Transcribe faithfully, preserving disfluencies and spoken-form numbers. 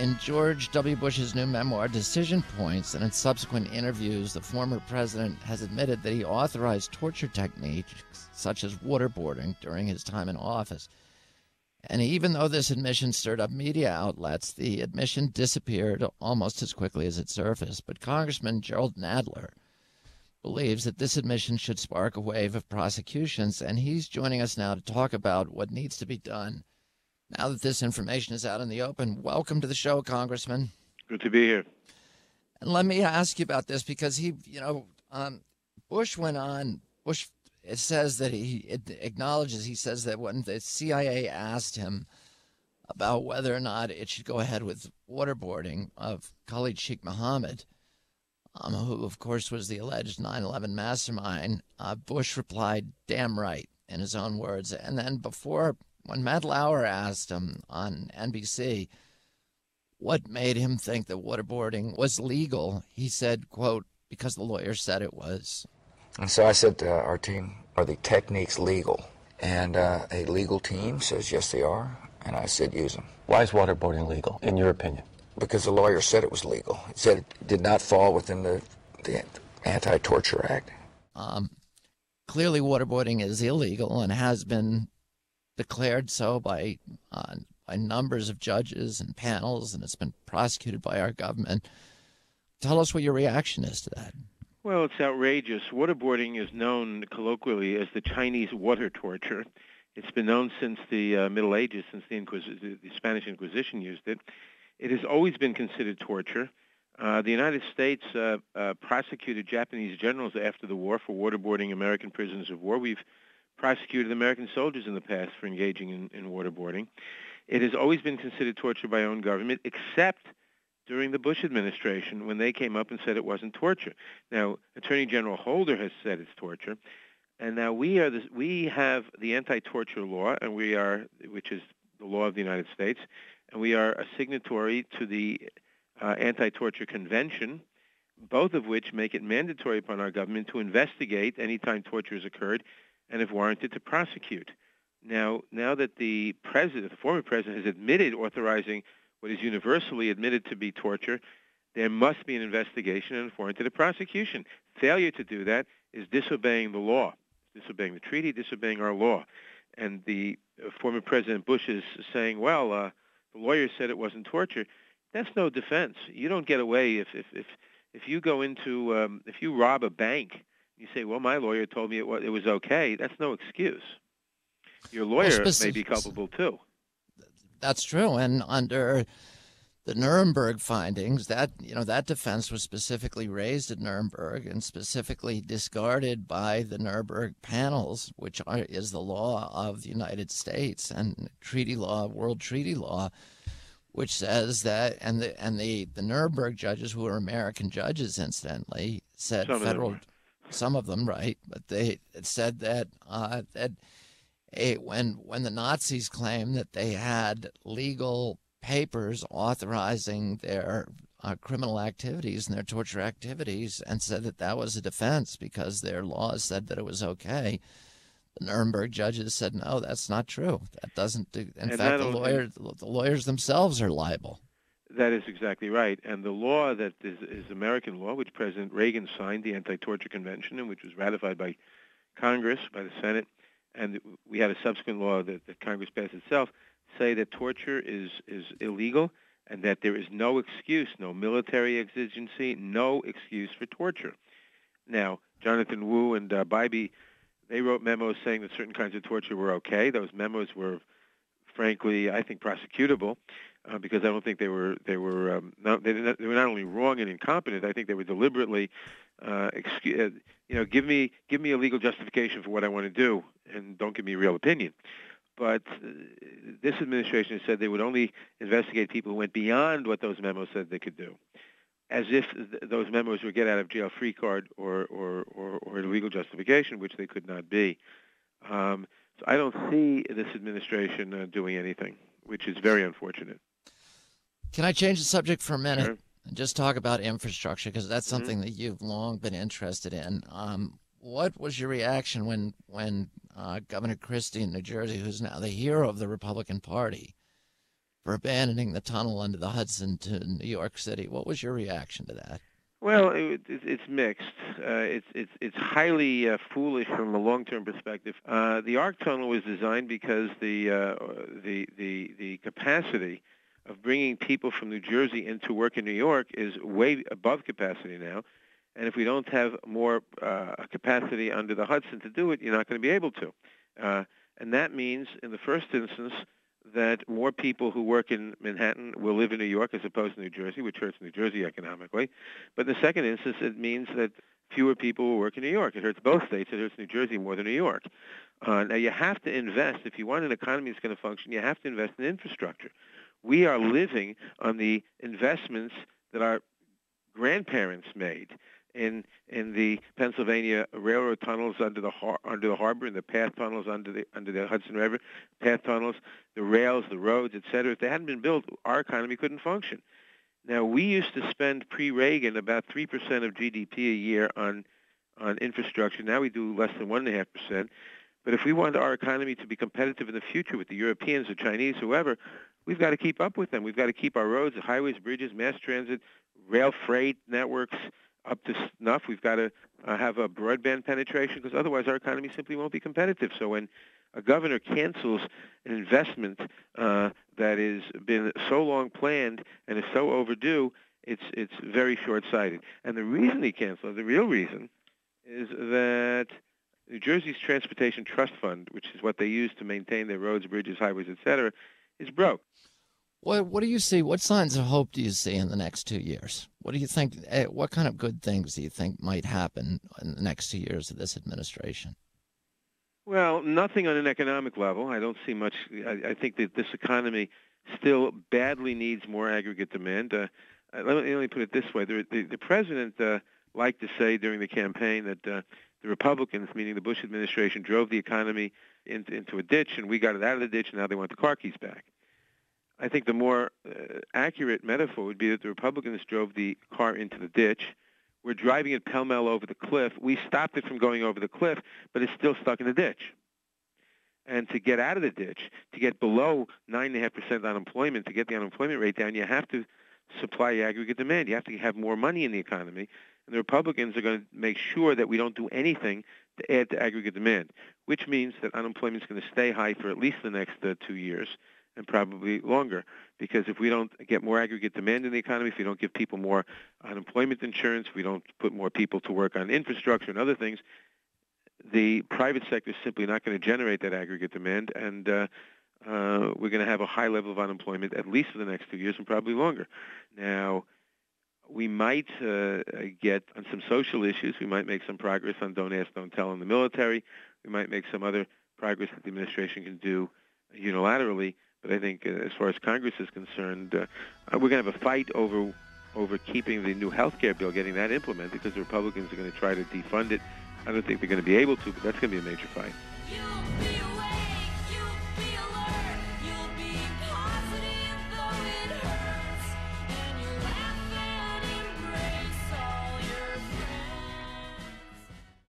In George W. Bush's new memoir, Decision Points, and in subsequent interviews, the former president has admitted that he authorized torture techniques such as waterboarding during his time in office. And even though this admission stirred up media outlets, the admission disappeared almost as quickly as it surfaced. But Congressman Jerrold Nadler believes that this admission should spark a wave of prosecutions, and he's joining us now to talk about what needs to be done now that this information is out in the open. Welcome to the show, Congressman. Good to be here. And let me ask you about this, because he, you know, um, Bush went on, Bush, it says that he it acknowledges, he says that when the C I A asked him about whether or not it should go ahead with waterboarding of Khalid Sheikh Mohammed, um, who, of course, was the alleged nine eleven mastermind, uh, Bush replied, "Damn right," in his own words. And then before... when Matt Lauer asked him on N B C what made him think that waterboarding was legal, he said, quote, "because the lawyer said it was." And so I said, uh, our team, are the techniques legal? And uh, a legal team says, yes, they are. And I said, use them. Why is waterboarding legal, in your opinion? Because the lawyer said it was legal. It said it did not fall within the, the Anti-Torture Act. Um, clearly, waterboarding is illegal and has been declared so by uh, by numbers of judges and panels, and it's been prosecuted by our government. Tell us what your reaction is to that. Well, it's outrageous. Waterboarding is known colloquially as the Chinese water torture. It's been known since the uh, Middle Ages, since the, Inquis- the Spanish Inquisition used it. It has always been considered torture. Uh, the United States uh, uh, prosecuted Japanese generals after the war for waterboarding American prisoners of war. We've prosecuted American soldiers in the past for engaging in, in waterboarding. It has always been considered torture by our own government, except during the Bush administration when they came up and said it wasn't torture. Now, Attorney General Holder has said it's torture, and now we are the, we have the anti-torture law, and we are, which is the law of the United States, and we are a signatory to the uh, Anti-Torture Convention, both of which make it mandatory upon our government to investigate any time torture has occurred, and if warranted, to prosecute. Now, now that the president, the former president, has admitted authorizing what is universally admitted to be torture, there must be an investigation and, if warranted, a prosecution. Failure to do that is disobeying the law, disobeying the treaty, disobeying our law. And the uh, former President Bush is saying, well, uh, the lawyer said it wasn't torture. That's no defense. You don't get away if, if, if, if you go into, um, if you rob a bank, you say, well, my lawyer told me it was, it was okay. That's no excuse. Your lawyer well, may be culpable, too. That's true. And under the Nuremberg findings, that, you know, that defense was specifically raised at Nuremberg and specifically discarded by the Nuremberg panels, which are, is the law of the United States and treaty law, world treaty law, which says that, and the and the, the Nuremberg judges, who are American judges, incidentally, said Some federal... some of them, right, but they it said that uh, that a, when when the Nazis claimed that they had legal papers authorizing their uh, criminal activities and their torture activities, and said that that was a defense because their laws said that it was okay, the Nuremberg judges said, no, that's not true. That doesn't do. In and fact, the lawyer, the lawyers themselves are liable. That is exactly right. And the law that is, is American law, which President Reagan signed, the Anti-Torture Convention, and which was ratified by Congress, by the Senate, and we had a subsequent law that, that Congress passed itself, say that torture is, is illegal and that there is no excuse, no military exigency, no excuse for torture. Now, Jonathan Wu and uh, Bybee, they wrote memos saying that certain kinds of torture were okay. Those memos were, frankly, I think, prosecutable. Uh, because I don't think they were they were um, not, they, not, they were not only wrong and incompetent. I think they were deliberately, uh, excuse, uh, you know, give me give me a legal justification for what I want to do, and don't give me a real opinion. But uh, this administration has said they would only investigate people who went beyond what those memos said they could do, as if th those memos were get out of jail free card or or or, or illegal justification, which they could not be. Um, so I don't see this administration uh, doing anything, which is very unfortunate. Can I change the subject for a minute sure. and just talk about infrastructure, because that's something mm-hmm. that you've long been interested in. Um, what was your reaction when when uh, Governor Christie in New Jersey, who's now the hero of the Republican Party, for abandoning the tunnel under the Hudson to New York City. What was your reaction to that? Well, it, it, it's mixed. Uh, it's it's it's highly uh, foolish from a long-term perspective. Uh, the Arc Tunnel was designed because the uh, the the the capacity of bringing people from New Jersey into work in New York is way above capacity now, and if we don't have more uh, capacity under the Hudson to do it, you're not going to be able to. Uh, and that means, in the first instance, that more people who work in Manhattan will live in New York as opposed to New Jersey, which hurts New Jersey economically. But in the second instance, it means that fewer people will work in New York. It hurts both states. It hurts New Jersey more than New York. Uh, now, you have to invest. If you want an economy that's going to function, you have to invest in infrastructure. We are living on the investments that our grandparents made in in the Pennsylvania Railroad tunnels under the har under the harbor, and the PATH tunnels under the under the Hudson River, PATH tunnels, the rails, the roads, et cetera. If they hadn't been built, our economy couldn't function. Now, we used to spend pre-Reagan about three percent of G D P a year on on infrastructure. Now we do less than one and a half percent. But if we want our economy to be competitive in the future with the Europeans, the Chinese, whoever, we've got to keep up with them. We've got to keep our roads, highways, bridges, mass transit, rail freight networks up to snuff. We've got to uh, have a broadband penetration, because otherwise our economy simply won't be competitive. So when a governor cancels an investment uh, that has been so long planned and is so overdue, it's it's very short-sighted. And the reason he canceled, the real reason, is that New Jersey's Transportation Trust Fund, which is what they use to maintain their roads, bridges, highways, et cetera, is broke. What, what do you see? What signs of hope do you see in the next two years? What do you think? What kind of good things do you think might happen in the next two years of this administration? Well, nothing on an economic level. I don't see much. I, I think that this economy still badly needs more aggregate demand. Uh, let, me, let me put it this way. The, the, the president uh, liked to say during the campaign that uh, the Republicans, meaning the Bush administration, drove the economy in, into a ditch, and we got it out of the ditch, and now they want the car keys back. I think the more uh, accurate metaphor would be that the Republicans drove the car into the ditch. We're driving it pell-mell over the cliff. We stopped it from going over the cliff, but it's still stuck in the ditch. And to get out of the ditch, to get below nine point five percent unemployment, to get the unemployment rate down, you have to supply aggregate demand. You have to have more money in the economy. And the Republicans are going to make sure that we don't do anything to add to aggregate demand, which means that unemployment is going to stay high for at least the next uh, two years. And probably longer, because if we don't get more aggregate demand in the economy, if we don't give people more unemployment insurance, if we don't put more people to work on infrastructure and other things, the private sector is simply not going to generate that aggregate demand, and uh, uh, we're going to have a high level of unemployment at least for the next two years and probably longer. Now, we might uh, get on some social issues. We might make some progress on Don't Ask, Don't Tell in the military. We might make some other progress that the administration can do unilaterally. But I think uh, as far as Congress is concerned, uh, we're going to have a fight over over keeping the new health care bill, getting that implemented, because the Republicans are going to try to defund it. I don't think they're going to be able to, but that's going to be a major fight.